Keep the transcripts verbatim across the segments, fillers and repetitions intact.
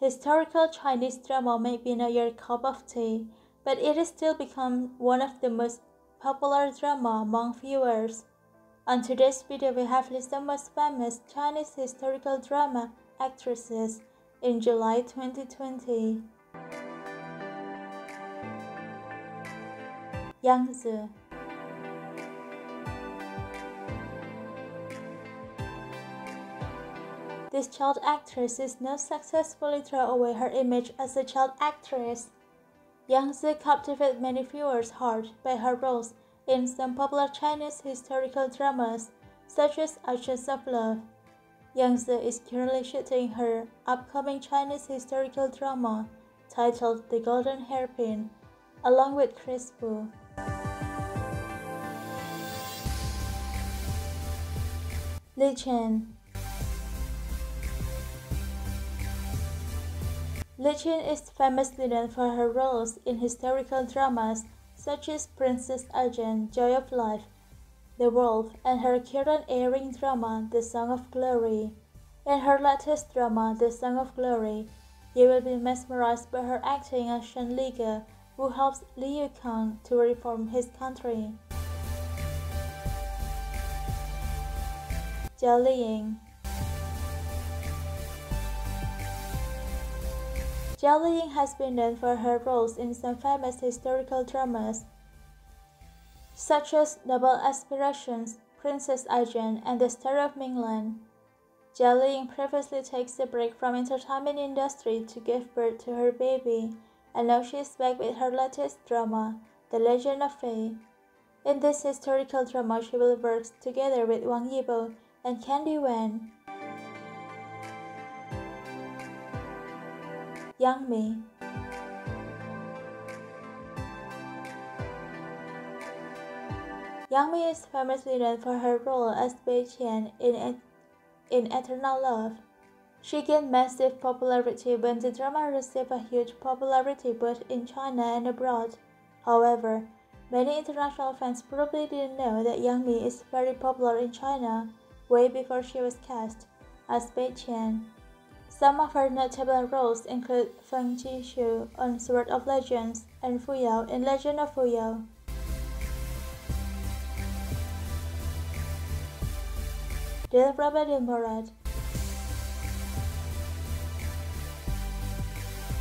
Historical Chinese drama may be not your cup of tea, but it has still become one of the most popular drama among viewers. On today's video, we have listed the most famous Chinese historical drama actresses in July twenty twenty. Yang Zi. This child actress is now successfully throw away her image as a child actress. Yang Zi captivated many viewers' heart by her roles in some popular Chinese historical dramas, such as Ashes of Love. Yang Zi is currently shooting her upcoming Chinese historical drama titled The Golden Hairpin, along with Kris Wu. Li Qin. Li Qin is famously known for her roles in historical dramas such as Princess Agent, Joy of Life, The Wolf, and her current airing drama, The Song of Glory. In her latest drama, The Song of Glory, you will be mesmerized by her acting as Shen Li Ge, who helps Liu Yi Kang to reform his country. Zhao Liying. Zhao Liying has been known for her roles in some famous historical dramas, such as Noble Aspirations, Princess Agent, and The Story of Ming Lan. Zhao Liying previously takes a break from entertainment industry to give birth to her baby, and now she is back with her latest drama, The Legend of Fei. In this historical drama, she will work together with Wang Yibo and Candy Wen. Yang Mi. Yang Mi is famously known for her role as Bai Qian in, et in Eternal Love. She gained massive popularity when the drama received a huge popularity both in China and abroad. However, many international fans probably didn't know that Yang Mi is very popular in China way before she was cast as Bai Qian. Some of her notable roles include Feng Qi Xue on Swords of Legends and Fu Yao in Legend of Fu Yao. Dilraba Dilmurat.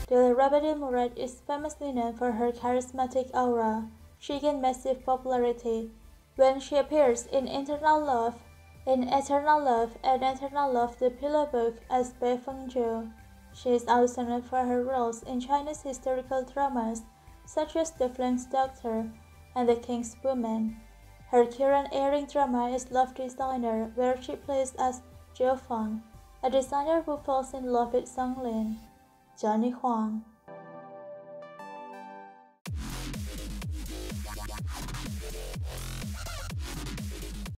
Dilraba Dilmurat is famously known for her charismatic aura. She gained massive popularity when she appears in Eternal Love. In Eternal Love and Eternal Love, The Pillow Book, as Bai Feng Jiu. She is also known for her roles in Chinese historical dramas such as The Flame's Doctor and The King's Woman. Her current airing drama is Love Designer, where she plays as Zhao Feng, a designer who falls in love with Song Lin. Johnny Huang.